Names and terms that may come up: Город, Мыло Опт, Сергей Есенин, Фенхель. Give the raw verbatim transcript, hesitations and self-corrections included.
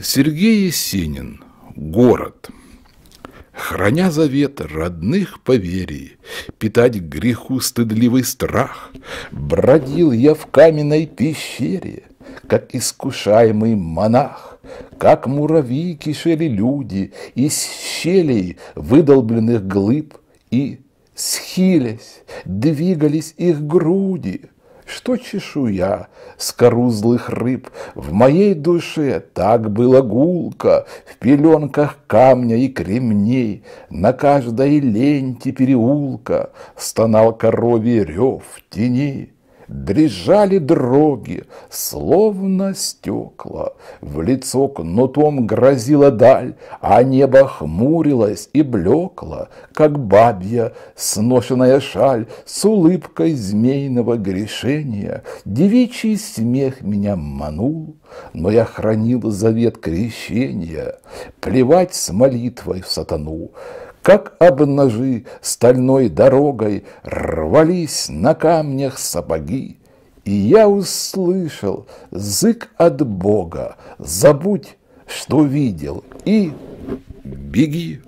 Сергей Есенин. Город. Храня завет родных поверий, питать греху стыдливый страх, бродил я в каменной пещере, как искушаемый монах, как муравьи кишели люди из щелей выдолбленных глыб, и, схилясь, двигались их груди, что чешуя скорузлых рыб. В моей душе так было гулко, в пеленках камня и кремней, на каждой ленте переулка стонал коровий рев теней. Дрижали дроги, словно стекла, в лицо кнутом грозила даль, а небо хмурилось и блекло, как бабья сношенная шаль. С улыбкой змеиного грешения девичий смех меня манул, но я хранил завет крещения, плевать с молитвой в сатану. Как обнажи стальной дорогой рвались на камнях сапоги, и я услышал зык от Бога: забудь, что видел, и беги.